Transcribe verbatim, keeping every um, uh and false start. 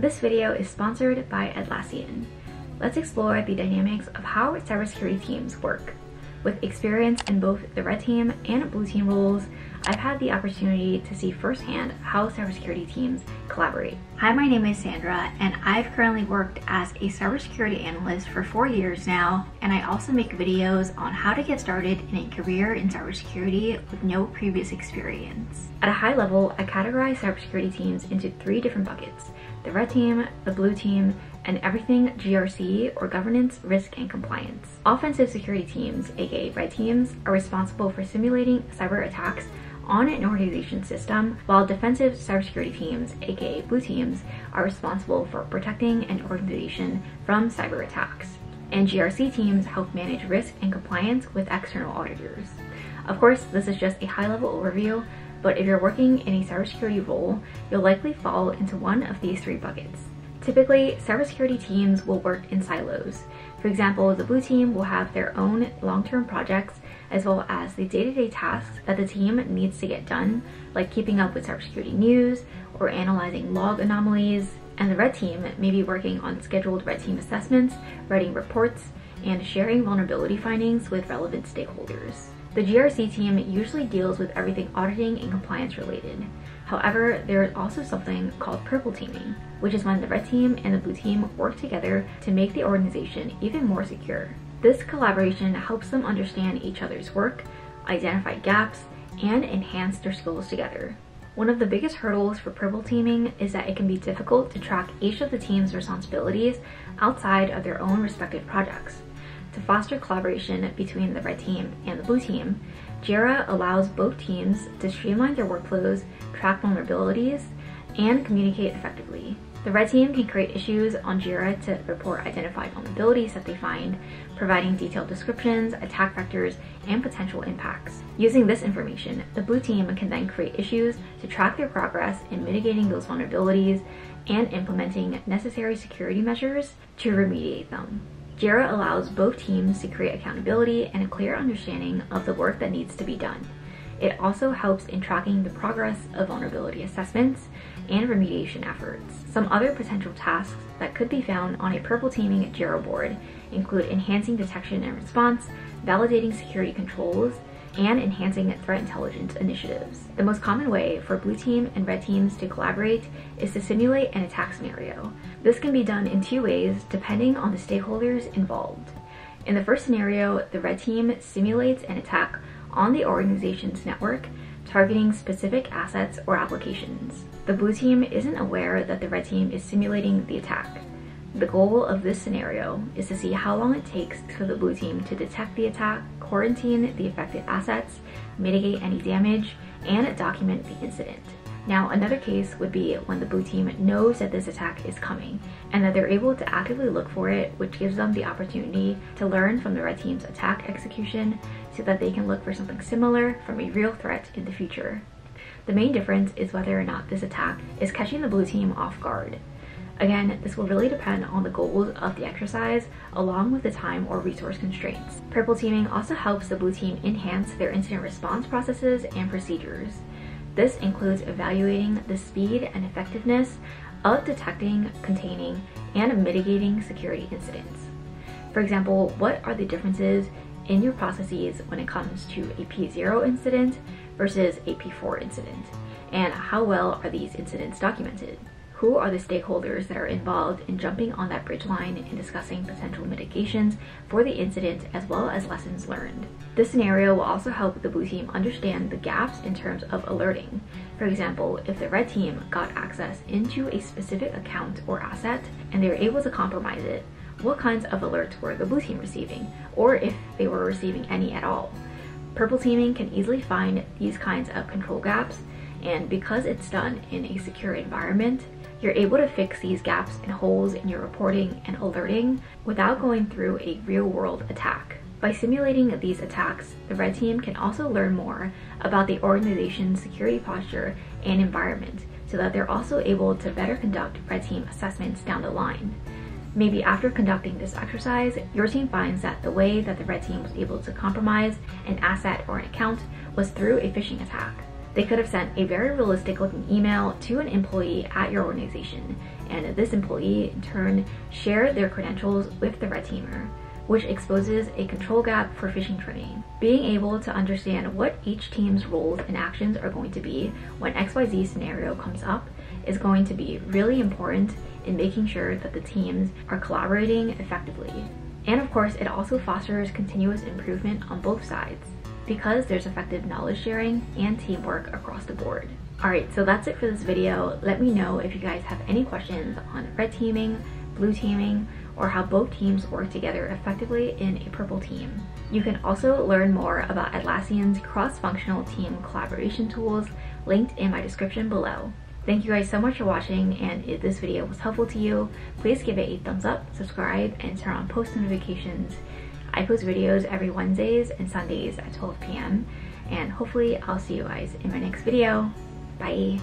This video is sponsored by Atlassian. Let's explore the dynamics of how cybersecurity teams work. With experience in both the red team and blue team roles, I've had the opportunity to see firsthand how cybersecurity teams collaborate. Hi, my name is Sandra, and I've currently worked as a cybersecurity analyst for four years now, and I also make videos on how to get started in a career in cybersecurity with no previous experience. At a high level, I categorize cybersecurity teams into three different buckets: the red team, the blue team, and everything G R C, or governance, risk, and compliance. Offensive security teams, aka red teams, are responsible for simulating cyber attacks on an organization's system, while defensive cybersecurity teams, aka blue teams, are responsible for protecting an organization from cyber attacks. And G R C teams help manage risk and compliance with external auditors. Of course, this is just a high-level overview, but if you're working in a cybersecurity role, you'll likely fall into one of these three buckets. Typically, cybersecurity teams will work in silos. For example, the blue team will have their own long-term projects as well as the day-to-day tasks that the team needs to get done, like keeping up with cybersecurity news or analyzing log anomalies. And the red team may be working on scheduled red team assessments, writing reports, and sharing vulnerability findings with relevant stakeholders. The G R C team usually deals with everything auditing and compliance related. However, there is also something called purple teaming, which is when the red team and the blue team work together to make the organization even more secure. This collaboration helps them understand each other's work, identify gaps, and enhance their skills together. One of the biggest hurdles for purple teaming is that it can be difficult to track each of the team's responsibilities outside of their own respective projects. To foster collaboration between the red team and the blue team, JIRA allows both teams to streamline their workflows, track vulnerabilities, and communicate effectively. The red team can create issues on JIRA to report identified vulnerabilities that they find, providing detailed descriptions, attack vectors, and potential impacts. Using this information, the blue team can then create issues to track their progress in mitigating those vulnerabilities and implementing necessary security measures to remediate them. JIRA allows both teams to create accountability and a clear understanding of the work that needs to be done. It also helps in tracking the progress of vulnerability assessments and remediation efforts. Some other potential tasks that could be found on a purple teaming JIRA board include enhancing detection and response, validating security controls, and enhancing threat intelligence initiatives. The most common way for blue team and red teams to collaborate is to simulate an attack scenario. This can be done in two ways depending on the stakeholders involved. In the first scenario, the red team simulates an attack on the organization's network, targeting specific assets or applications. The blue team isn't aware that the red team is simulating the attack. The goal of this scenario is to see how long it takes for the blue team to detect the attack, quarantine the affected assets, mitigate any damage, and document the incident. Now, another case would be when the blue team knows that this attack is coming and that they're able to actively look for it, which gives them the opportunity to learn from the red team's attack execution so that they can look for something similar from a real threat in the future. The main difference is whether or not this attack is catching the blue team off guard. Again, this will really depend on the goals of the exercise, along with the time or resource constraints. Purple teaming also helps the blue team enhance their incident response processes and procedures. This includes evaluating the speed and effectiveness of detecting, containing, and mitigating security incidents. For example, what are the differences in your processes when it comes to a P zero incident versus a P four incident? And how well are these incidents documented? Who are the stakeholders that are involved in jumping on that bridge line and discussing potential mitigations for the incident as well as lessons learned? This scenario will also help the blue team understand the gaps in terms of alerting. For example, if the red team got access into a specific account or asset and they were able to compromise it, what kinds of alerts were the blue team receiving, or if they were receiving any at all? Purple teaming can easily find these kinds of control gaps, and because it's done in a secure environment, you're able to fix these gaps and holes in your reporting and alerting without going through a real-world attack. By simulating these attacks, the red team can also learn more about the organization's security posture and environment so that they're also able to better conduct red team assessments down the line. Maybe after conducting this exercise, your team finds that the way that the red team was able to compromise an asset or an account was through a phishing attack. They could have sent a very realistic looking email to an employee at your organization, and this employee in turn shared their credentials with the red teamer, which exposes a control gap for phishing trimming. Being able to understand what each team's roles and actions are going to be when X Y Z scenario comes up is going to be really important in making sure that the teams are collaborating effectively. And of course, it also fosters continuous improvement on both sides because there's effective knowledge sharing and teamwork across the board. All right, so that's it for this video. Let me know if you guys have any questions on red teaming, blue teaming, or how both teams work together effectively in a purple team. You can also learn more about Atlassian's cross-functional team collaboration tools linked in my description below. Thank you guys so much for watching, and if this video was helpful to you, please give it a thumbs up, subscribe, and turn on post notifications. I post videos every Wednesdays and Sundays at twelve p m, and hopefully I'll see you guys in my next video. Bye!